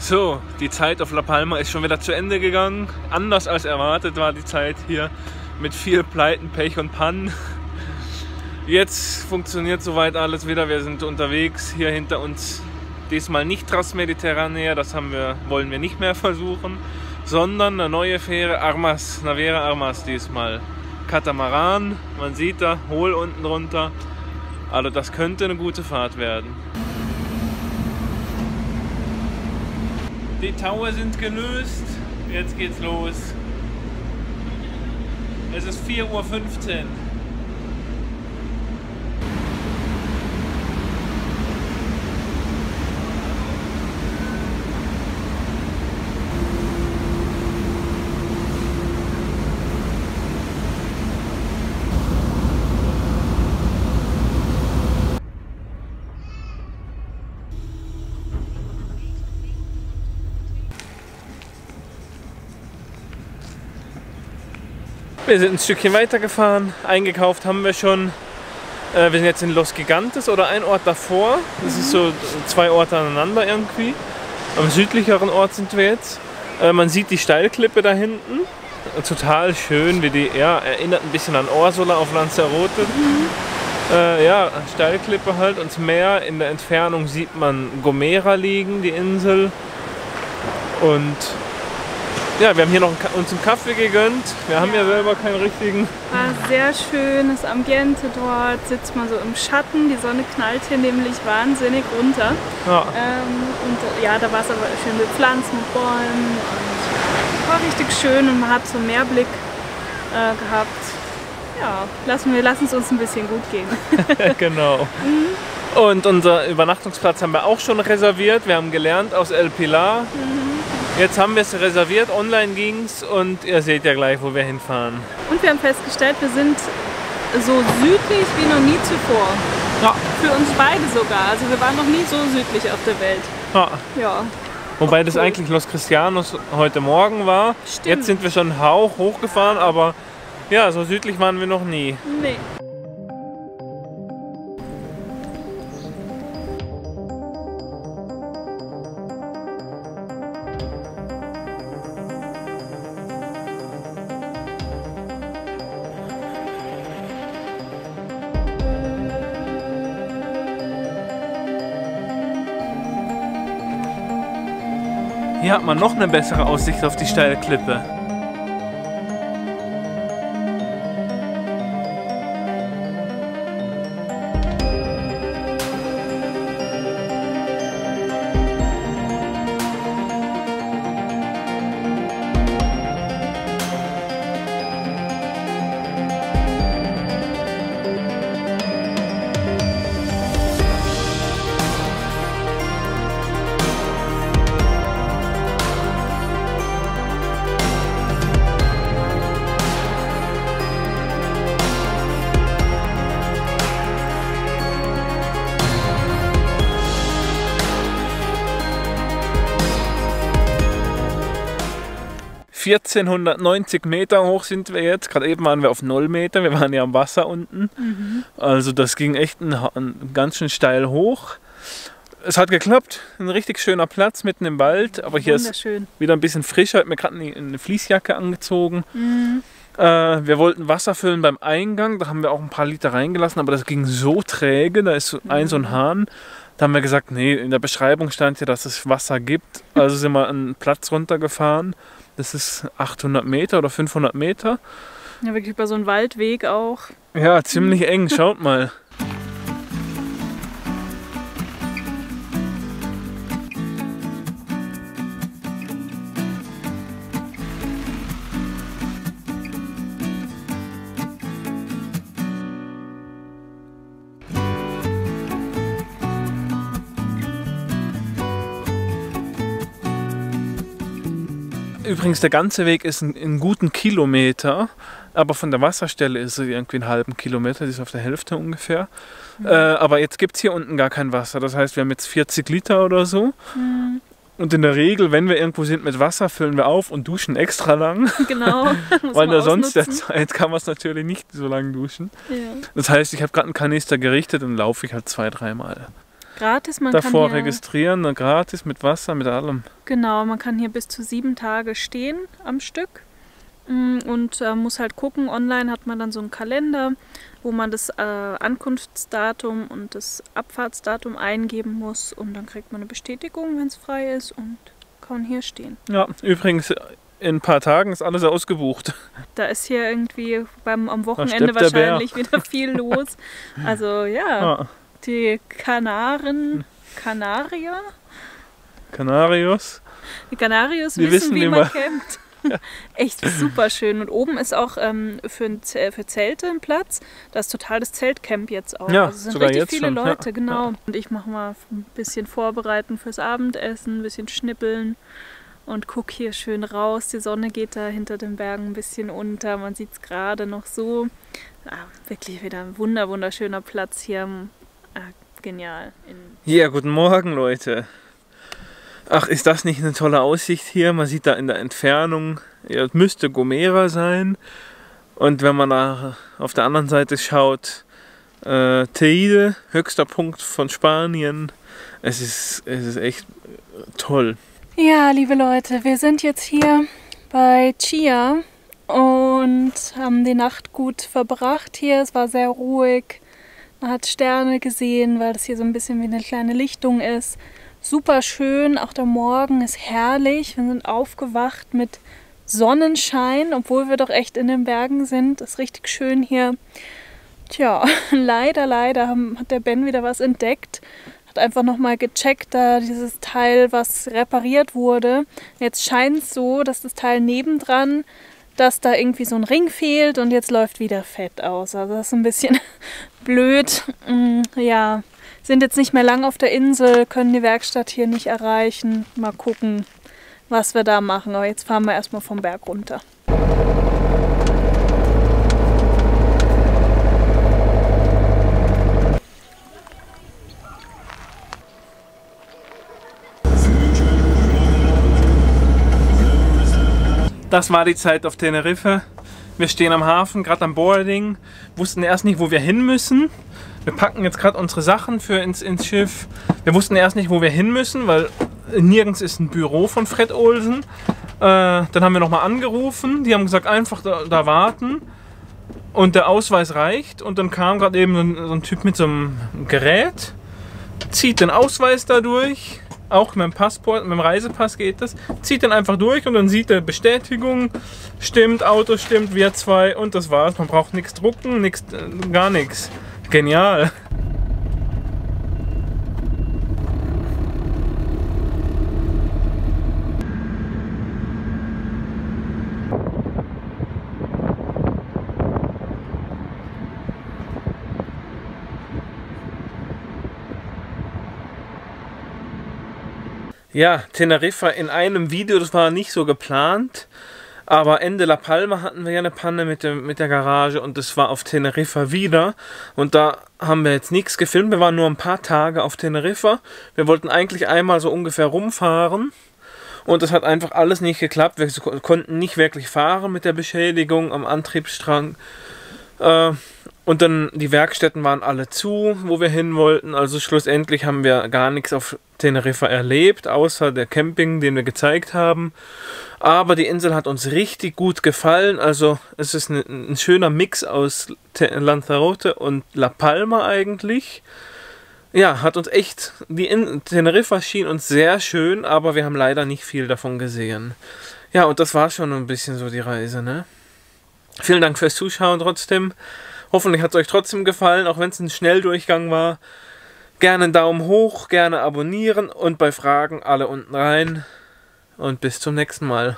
So, die Zeit auf La Palma ist schon wieder zu Ende gegangen. Anders als erwartet war die Zeit hier mit viel Pleiten, Pech und Pannen. Jetzt funktioniert soweit alles wieder. Wir sind unterwegs. Hier hinter uns diesmal nicht Trasmediterranea, das wollen wir nicht mehr versuchen, sondern eine neue Fähre, Armas, Naviera Armas diesmal. Katamaran, man sieht da, hohl unten drunter. Also das könnte eine gute Fahrt werden. Die Taue sind gelöst, jetzt geht's los. Es ist 4.15 Uhr. Wir sind ein Stückchen weitergefahren, eingekauft haben wir schon. Wir sind jetzt in Los Gigantes oder ein Ort davor. Das ist so zwei Orte aneinander irgendwie. Am südlicheren Ort sind wir jetzt. Man sieht die Steilklippe da hinten. Total schön, wie die, ja, erinnert ein bisschen an Orsola auf Lanzarote. Ja, Steilklippe halt und Meer. In der Entfernung sieht man Gomera liegen, die Insel. Und ja, wir haben hier noch uns einen Kaffee gegönnt. Wir haben ja selber keinen richtigen. War sehr schön, das Ambiente dort. Sitzt man so im Schatten. Die Sonne knallt hier nämlich wahnsinnig runter. Ja. Und ja, da war es aber schön mit Pflanzen, mit Bäumen. Und war richtig schön und man hat so einen Meerblick gehabt. Ja, lassen es uns ein bisschen gut gehen. Genau. Und unser Übernachtungsplatz haben wir auch schon reserviert. Wir haben gelernt aus El Pilar. Jetzt haben wir es reserviert, online ging's und ihr seht ja gleich, wo wir hinfahren. Und wir haben festgestellt, wir sind so südlich wie noch nie zuvor. Ja. Für uns beide sogar. Also wir waren noch nie so südlich auf der Welt. Ja. Ja. Wobei das cool eigentlich Los Cristianos heute Morgen war. Stimmt. Jetzt sind wir schon einen Hauch hochgefahren, aber ja, so südlich waren wir noch nie. Nee. Hier hat man noch eine bessere Aussicht auf die steile Klippe. . 1490 Meter hoch sind wir jetzt. Gerade eben waren wir auf 0 Meter, wir waren ja am Wasser unten. Also das ging echt ganz schön steil hoch. Es hat geklappt, ein richtig schöner Platz mitten im Wald, aber hier ist wieder ein bisschen frischer. Ich habe mir gerade eine Fließjacke angezogen. Wir wollten Wasser füllen beim Eingang, da haben wir auch ein paar Liter reingelassen, aber das ging so träge, da ist so ein Hahn. Da haben wir gesagt, nee, in der Beschreibung stand ja, dass es Wasser gibt, also sind wir einen Platz runtergefahren. Das ist 800 Meter oder 500 Meter. Ja, wirklich über so einen Waldweg auch. Ja, ziemlich eng, schaut mal. Übrigens, der ganze Weg ist einen guten Kilometer, aber von der Wasserstelle ist es irgendwie einen halben Kilometer, die ist auf der Hälfte ungefähr. Aber jetzt gibt es hier unten gar kein Wasser, das heißt, wir haben jetzt 40 Liter oder so. Und in der Regel, wenn wir irgendwo sind mit Wasser, füllen wir auf und duschen extra lang. Genau, weil da sonst der Zeit kann man es natürlich nicht so lang duschen. Ja. Das heißt, ich habe gerade einen Kanister gerichtet und laufe ich halt 2-3 Mal. gratis. Man davor kann hier registrieren, dann gratis mit Wasser, mit allem. Genau, man kann hier bis zu 7 Tage stehen am Stück und muss halt gucken. Online hat man dann so einen Kalender, wo man das Ankunftsdatum und das Abfahrtsdatum eingeben muss und dann kriegt man eine Bestätigung, wenn es frei ist und kann hier stehen. Ja, übrigens in ein paar Tagen ist alles ausgebucht. Da ist hier irgendwie am Wochenende wahrscheinlich wieder viel los. Also ja, die Kanarios. Die Kanarios wissen, wie man campt. Ja. Echt super schön. Und oben ist auch für Zelte ein Platz. Da ist total das Zeltcamp jetzt auch. Ja, also sind sogar richtig jetzt viele schon. Leute, ja, genau. Ja. Und ich mache mal ein bisschen vorbereiten fürs Abendessen, ein bisschen schnippeln und guck hier schön raus. Die Sonne geht da hinter den Bergen ein bisschen unter. Man sieht es gerade noch so. Ah, wirklich wieder ein wunderschöner Platz hier. Ah, genial. Ja, guten Morgen, Leute. Ach, ist das nicht eine tolle Aussicht hier? Man sieht da in der Entfernung, ja, es müsste Gomera sein. Und wenn man da auf der anderen Seite schaut, Teide, höchster Punkt von Spanien. Es ist echt toll. Ja, liebe Leute, wir sind jetzt hier bei Chía und haben die Nacht gut verbracht hier. Es war sehr ruhig, man hat Sterne gesehen, weil das hier so ein bisschen wie eine kleine Lichtung ist. Super schön, auch der Morgen ist herrlich. Wir sind aufgewacht mit Sonnenschein, obwohl wir doch echt in den Bergen sind. Ist richtig schön hier. Tja, leider hat der Ben wieder was entdeckt. Hat einfach nochmal gecheckt, da dieses Teil, was repariert wurde. Jetzt scheint es so, dass das Teil nebendran, dass da irgendwie so ein Ring fehlt und jetzt läuft wieder Fett aus. Also das ist ein bisschen blöd. Ja. Sind jetzt nicht mehr lang auf der Insel, können die Werkstatt hier nicht erreichen. Mal gucken, was wir da machen. Aber jetzt fahren wir erstmal vom Berg runter. Das war die Zeit auf Tenerife. Wir stehen am Hafen, gerade am Boarding, wussten erst nicht, wo wir hin müssen. Wir packen jetzt gerade unsere Sachen ins Schiff. Wir wussten erst nicht, wo wir hin müssen, weil nirgends ist ein Büro von Fred Olsen. Dann haben wir nochmal angerufen. Die haben gesagt, einfach da warten und der Ausweis reicht. Und dann kam gerade eben so ein Typ mit so einem Gerät, zieht den Ausweis da durch. Auch mit dem Passport, mit dem Reisepass geht das. Zieht den einfach durch und dann sieht er Bestätigung. Stimmt, Auto stimmt, wir zwei und das war's. Man braucht nichts drucken, gar nichts. Genial! Ja, Teneriffa in einem Video, das war nicht so geplant. Aber Ende La Palma hatten wir ja eine Panne mit der Garage und das war auf Teneriffa wieder. Und da haben wir jetzt nichts gefilmt, wir waren nur ein paar Tage auf Teneriffa. Wir wollten eigentlich einmal so ungefähr rumfahren und das hat einfach alles nicht geklappt. Wir konnten nicht wirklich fahren mit der Beschädigung am Antriebsstrang. Und dann die Werkstätten waren alle zu, wo wir hin wollten. Also schlussendlich haben wir gar nichts auf Teneriffa erlebt, außer der Camping, den wir gezeigt haben. Aber die Insel hat uns richtig gut gefallen. Also es ist ein schöner Mix aus Lanzarote und La Palma eigentlich. Ja, hat uns echt... Teneriffa schien uns sehr schön, aber wir haben leider nicht viel davon gesehen. Ja, und das war schon ein bisschen so die Reise, ne? Vielen Dank fürs Zuschauen trotzdem. Hoffentlich hat es euch trotzdem gefallen, auch wenn es ein Schnelldurchgang war. Gerne einen Daumen hoch, gerne abonnieren und bei Fragen alle unten rein. Und bis zum nächsten Mal.